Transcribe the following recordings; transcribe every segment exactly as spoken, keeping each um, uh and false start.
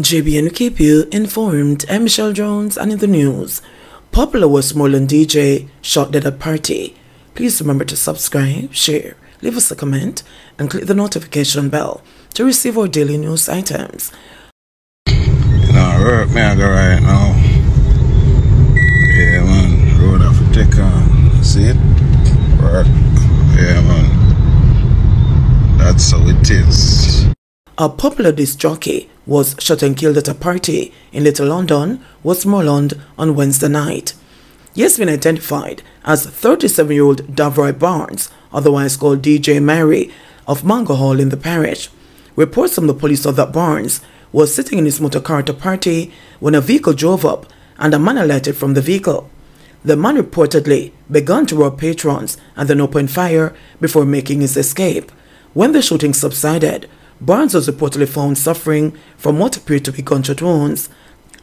J B N will keep you informed. I'm Michelle Jones, and in the news, popular Westmoreland D J shot dead at party. Please remember to subscribe, share, leave us a comment, and click the notification bell to receive our daily news items. Nah, road mega right now. Yeah, man, road off a tick on. See it? Work. Yeah, man. That's how it is. A popular disc jockey was shot and killed at a party in Little London, Westmoreland, on Wednesday night. He has been identified as thirty-seven-year-old Davroy Barnes, otherwise called D J Myrie, of Mango Hall in the parish. Reports from the police are that Barnes was sitting in his motor car at a party when a vehicle drove up and a man alighted from the vehicle. The man reportedly began to rob patrons and then opened fire before making his escape. When the shooting subsided, Barnes was reportedly found suffering from what appeared to be gunshot wounds.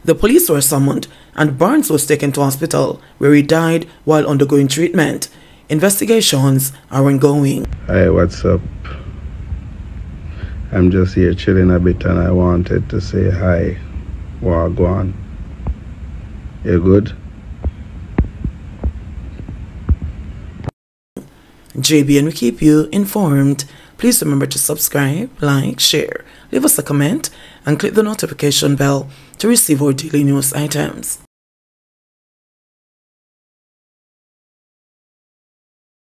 The police were summoned and Barnes was taken to hospital where he died while undergoing treatment. Investigations are ongoing. Hey, what's up? I'm just here chilling a bit and I wanted to say hi. Wagwan. You good? J B N will keep you informed. Please remember to subscribe, like, share, leave us a comment, and click the notification bell to receive our daily news items.